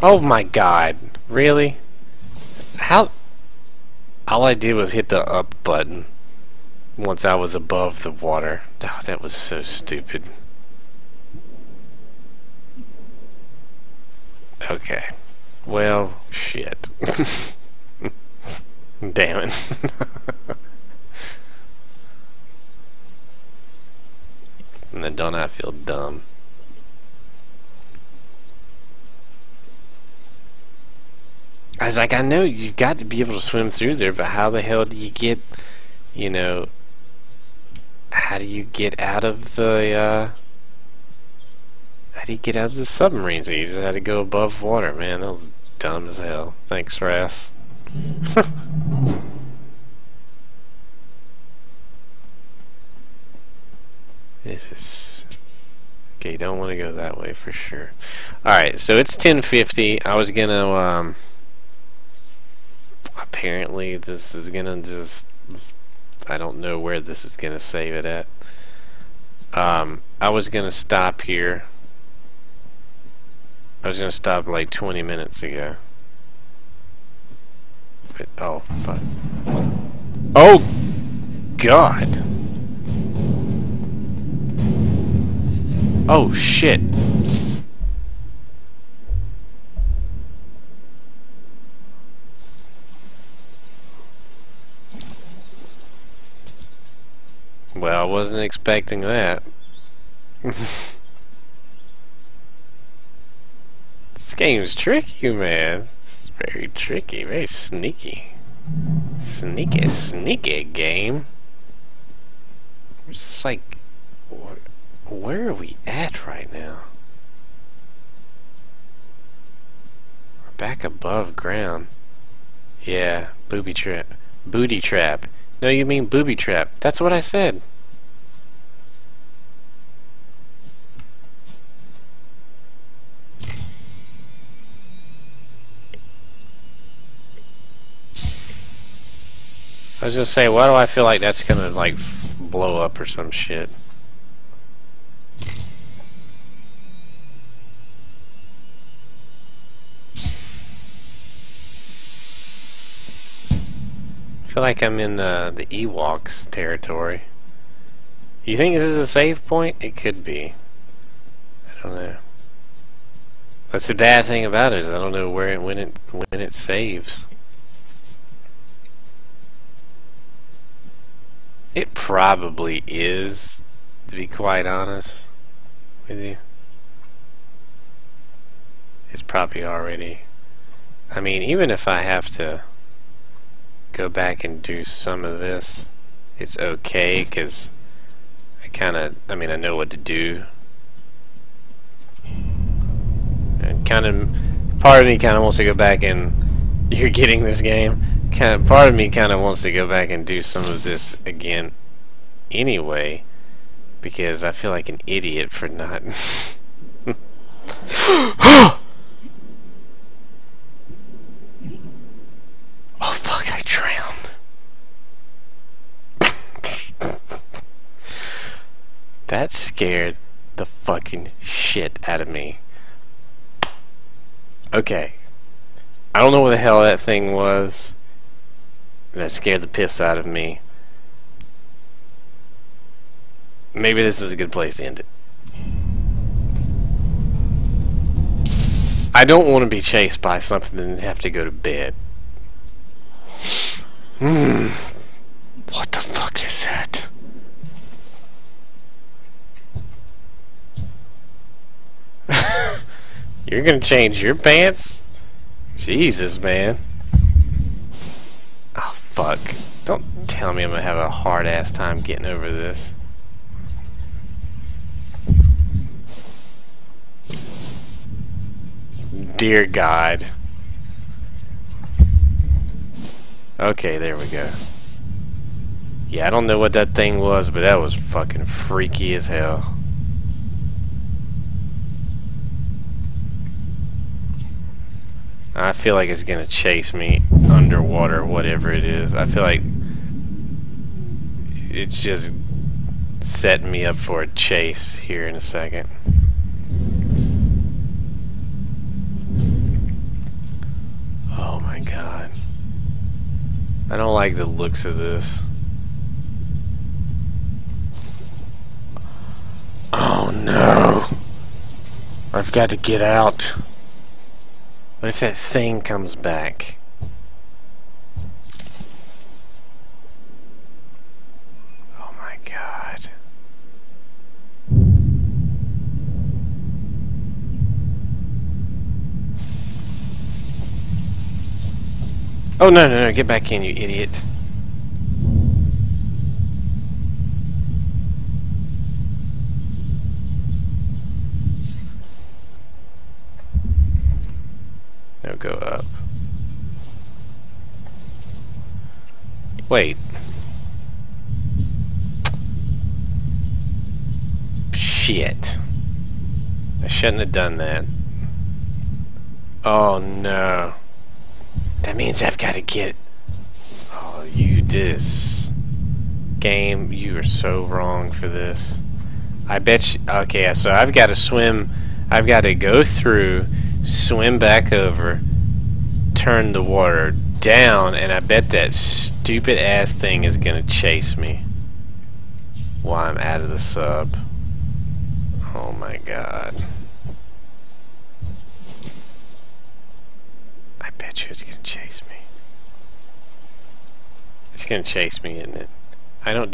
Oh my god, really? How? All I did was hit the up button once I was above the water. Oh, that was so stupid. Okay. Well, shit. Damn it. And then don't I feel dumb? I was like, I know you've got to be able to swim through there, but how the hell do you get, you know, how do you get out of the, how do you get out of the submarine? So you just had to go above water, man. That was dumb as hell. Thanks, Ras. This is... okay, you don't want to go that way for sure. Alright, so it's 10:50. I was gonna, apparently this is gonna just... I don't know where this is gonna save it at. I was gonna stop here. I was gonna stop like 20 minutes ago. But, oh, fuck. Oh! God! Oh, shit! Well, I wasn't expecting that. This game's tricky, man. It's very tricky, very sneaky. Sneaky, sneaky game. It's just like... where are we at right now? We're back above ground. Yeah, booby trap. Booty trap. No, you mean booby trap. That's what I said. I was gonna say, why do I feel like that's gonna like blow up or some shit? I feel like I'm in the Ewoks territory. You think this is a save point? It could be. I don't know. That's the bad thing about it, is I don't know where it when it saves. It probably is, to be quite honest with you. It's probably already... I mean, even if I have to go back and do some of this, it's okay, because I kind of, I mean, I know what to do. And kind of, part of me kind of wants to go back and... You're getting this game? Kind of, part of me kind of wants to go back and do some of this again anyway, because I feel like an idiot for not... Oh fuck, I drowned. That scared the fucking shit out of me. Okay. I don't know what the hell that thing was. That scared the piss out of me. Maybe this is a good place to end it. I don't want to be chased by something and have to go to bed. What the fuck is that? You're gonna change your pants? Jesus, man. Oh, fuck. Don't tell me I'm gonna have a hard-ass time getting over this. Dear God. Okay, there we go. Yeah, I don't know what that thing was, but that was fucking freaky as hell. I feel like it's gonna chase me underwater, whatever it is. I feel like it's just setting me up for a chase here in a second. I don't like the looks of this. Oh no! I've got to get out. What if that thing comes back? Oh my god. Oh no, no, no, get back in, you idiot. Go up. Wait. Shit. I shouldn't have done that. Oh no. That means I've got to get... Oh, you this... Game, you are so wrong for this. I bet you... Okay, so I've got to swim... I've got to go through, swim back over, turn the water down, and I bet that stupid ass thing is gonna chase me while I'm out of the sub. Oh my god. I bet you it's gonna chase me. It's gonna chase me, isn't it? I don't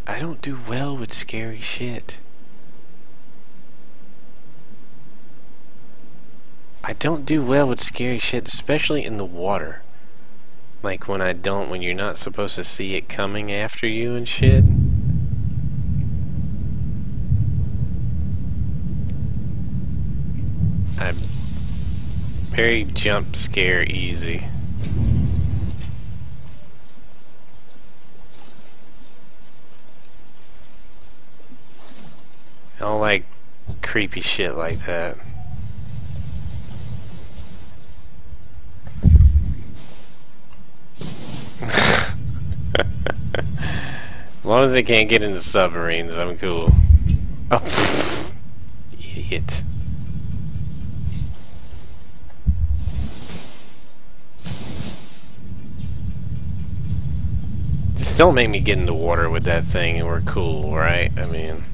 do well with scary shit. I don't do well with scary shit, especially in the water. Like when you're not supposed to see it coming after you and shit. I'm very jump scare easy. I don't like creepy shit like that. As long as they can't get into submarines, I'm cool. Oh, pfft. Idiot. Just don't make me get in the water with that thing and we're cool, right? I mean...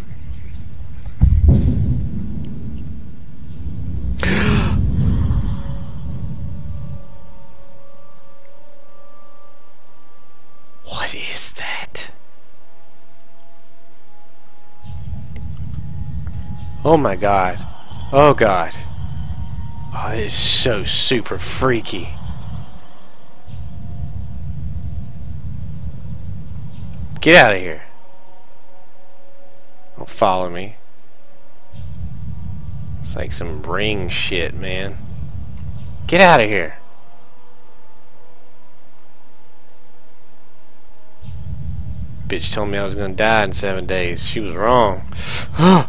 What is that? Oh my god. Oh god. Oh, it is so super freaky. Get out of here. Don't follow me. It's like some ring shit, man. Get out of here. Bitch told me I was gonna die in 7 days. She was wrong. Are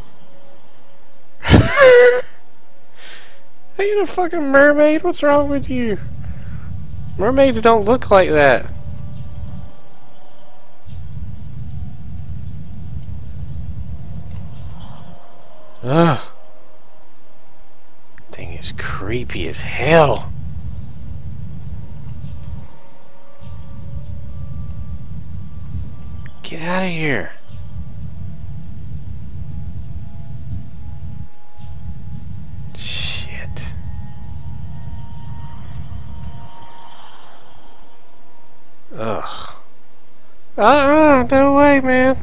you a fucking mermaid? What's wrong with you? Mermaids don't look like that. Ugh. Thing is creepy as hell. Get out of here. Shit. Ugh. No way, man.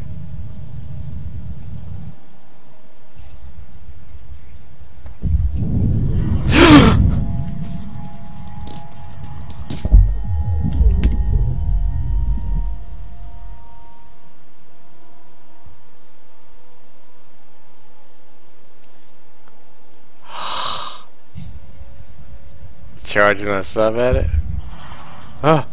Charging a sub at it. Huh.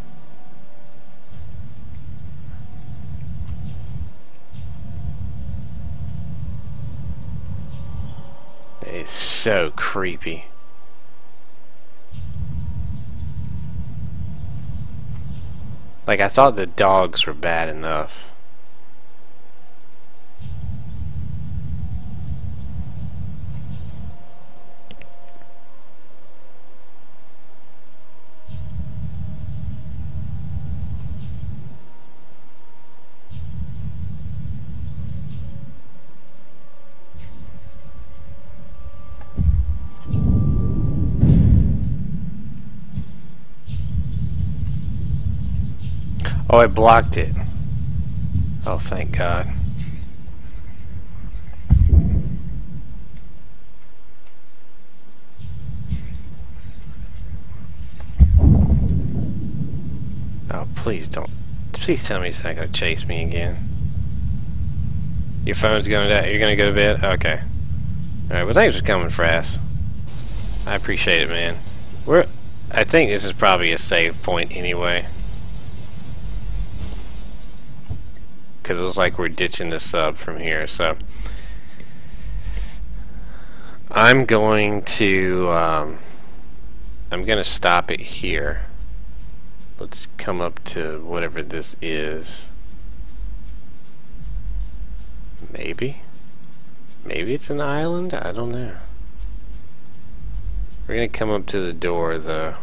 It's so creepy. Like, I thought the dogs were bad enough. Oh, it blocked it. Oh, thank God. Oh, please don't. Please tell me it's not gonna chase me again. Your phone's gonna die. You're gonna go to bed? Okay. Alright, well, thanks for coming, Frass. I appreciate it, man. We're. I think this is probably a save point anyway. Because it looks like we're ditching the sub from here, so. I'm going to. I'm gonna stop it here. Let's come up to whatever this is. Maybe it's an island? I don't know. We're gonna come up to the door though.